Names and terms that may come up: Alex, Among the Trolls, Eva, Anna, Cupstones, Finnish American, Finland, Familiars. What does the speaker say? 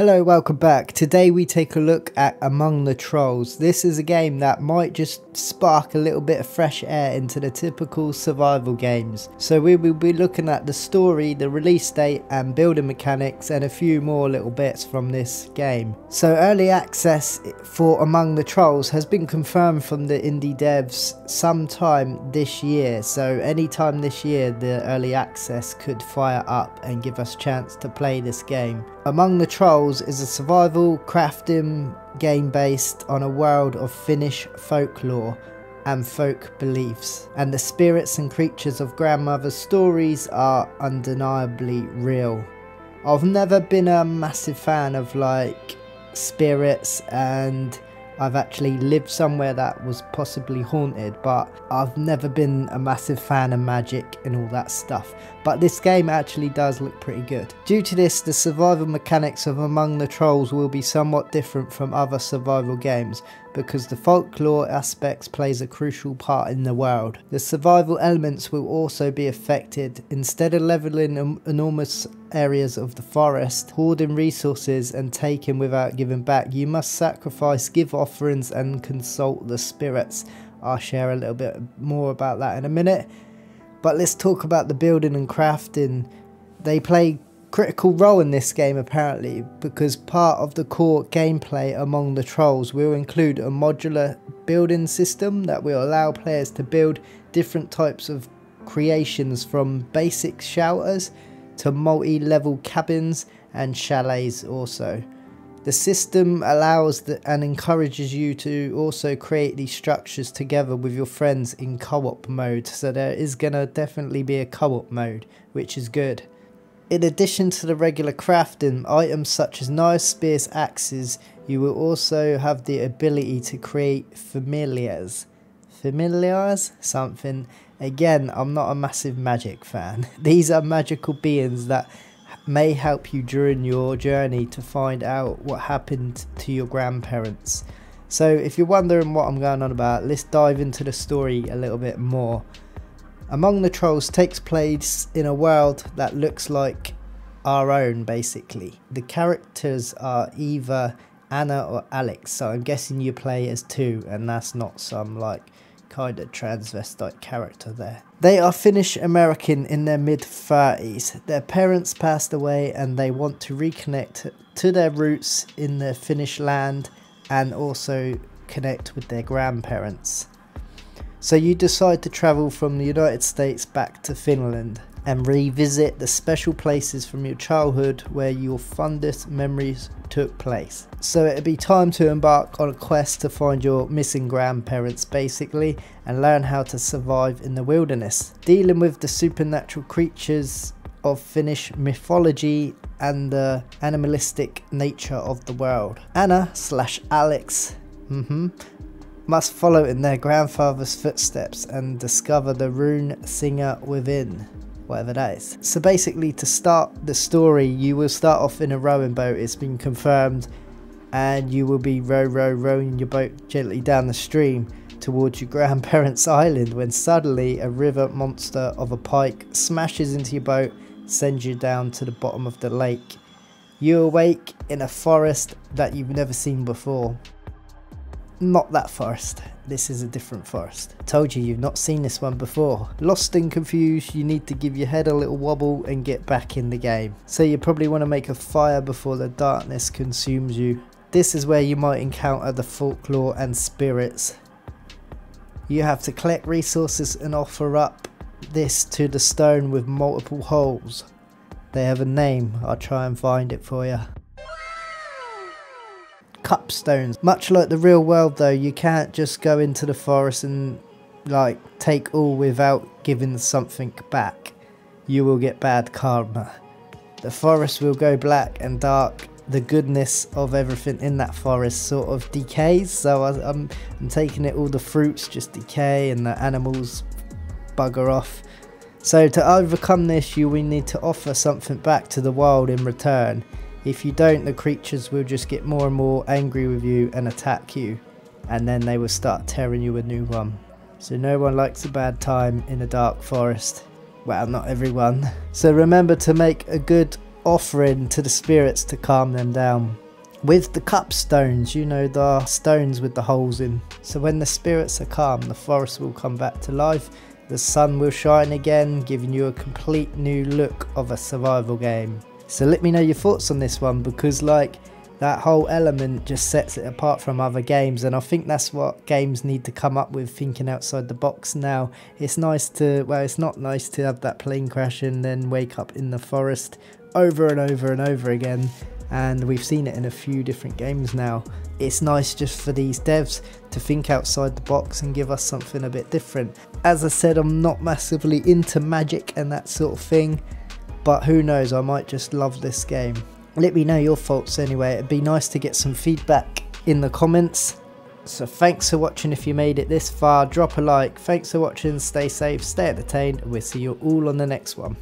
Hello, welcome back. Today we take a look at Among the Trolls. This is a game that might just spark a little bit of fresh air into the typical survival games. So we will be looking at the story, the release date and building mechanics and a few more little bits from this game. So early access for Among the Trolls has been confirmed from the indie devs sometime this year. So anytime this year the early access could fire up and give us a chance to play this game. Among the Trolls is a survival crafting game based on a world of Finnish folklore and folk beliefs, and the spirits and creatures of grandmother's stories are undeniably real. I've never been a massive fan of like spirits, and I've actually lived somewhere that was possibly haunted, but I've never been a massive fan of magic and all that stuff. But this game actually does look pretty good. Due to this, the survival mechanics of Among the Trolls will be somewhat different from other survival games, because the folklore aspects plays a crucial part in the world. The survival elements will also be affected. Instead of leveling enormous areas of the forest, hoarding resources and taking without giving back, you must sacrifice, give offerings and consult the spirits. I'll share a little bit more about that in a minute. But let's talk about the building and crafting. They play critical role in this game apparently, because part of the core gameplay Among the Trolls will include a modular building system that will allow players to build different types of creations, from basic shelters to multi-level cabins and chalets also. The system allows and encourages you to also create these structures together with your friends in co-op mode, so there is going to definitely be a co-op mode, which is good. In addition to the regular crafting, items such as knives, spears, axes, you will also have the ability to create familiars. Familiars? Something. Again, I'm not a massive magic fan. These are magical beings that may help you during your journey to find out what happened to your grandparents. So if you're wondering what I'm going on about, let's dive into the story a little bit more. Among the Trolls takes place in a world that looks like our own, basically. The characters are Eva, Anna or Alex, so I'm guessing you play as two, and that's not some like kind of transvestite character there. They are Finnish American in their mid-30s. Their parents passed away and they want to reconnect to their roots in the Finnish land and also connect with their grandparents. So you decide to travel from the United States back to Finland and revisit the special places from your childhood where your fondest memories took place. So it'd be time to embark on a quest to find your missing grandparents basically, and learn how to survive in the wilderness, dealing with the supernatural creatures of Finnish mythology and the animalistic nature of the world. Anna slash Alex must follow in their grandfather's footsteps and discover the rune singer within, whatever that is. So basically, to start the story, you will start off in a rowing boat, it's been confirmed, and you will be rowing your boat gently down the stream towards your grandparents' island, when suddenly a river monster of a pike smashes into your boat, sends you down to the bottom of the lake. You awake in a forest that you've never seen before. Not that forest, this is a different forest. Told you, you've not seen this one before. Lost and confused, you need to give your head a little wobble and get back in the game. So you probably want to make a fire before the darkness consumes you. This is where you might encounter the folklore and spirits. You have to collect resources and offer up this to the stone with multiple holes. They have a name, I'll try and find it for you. Cupstones. Much like the real world though, you can't just go into the forest and like take all without giving something back. You will get bad karma. The forest will go black and dark. The goodness of everything in that forest sort of decays. So I'm taking it all the fruits just decay and the animals bugger off. So to overcome this, you will need to offer something back to the world in return. If you don't, the creatures will just get more and more angry with you and attack you, and then they will start tearing you a new one. So no one likes a bad time in a dark forest. Well, not everyone. So remember to make a good offering to the spirits to calm them down. With the Cupstones, you know, the stones with the holes in. So when the spirits are calm, the forest will come back to life. The sun will shine again, giving you a complete new look of a survival game. So let me know your thoughts on this one, because like that whole element just sets it apart from other games, and I think that's what games need to come up with, thinking outside the box now. It's nice to, well, it's not nice to have that plane crash and then wake up in the forest over and over and over again. And we've seen it in a few different games now. It's nice just for these devs to think outside the box and give us something a bit different. As I said, I'm not massively into magic and that sort of thing, but who knows, I might just love this game. Let me know your thoughts anyway. It'd be nice to get some feedback in the comments. So thanks for watching. If you made it this far, drop a like. Thanks for watching, stay safe, stay entertained, and we'll see you all on the next one.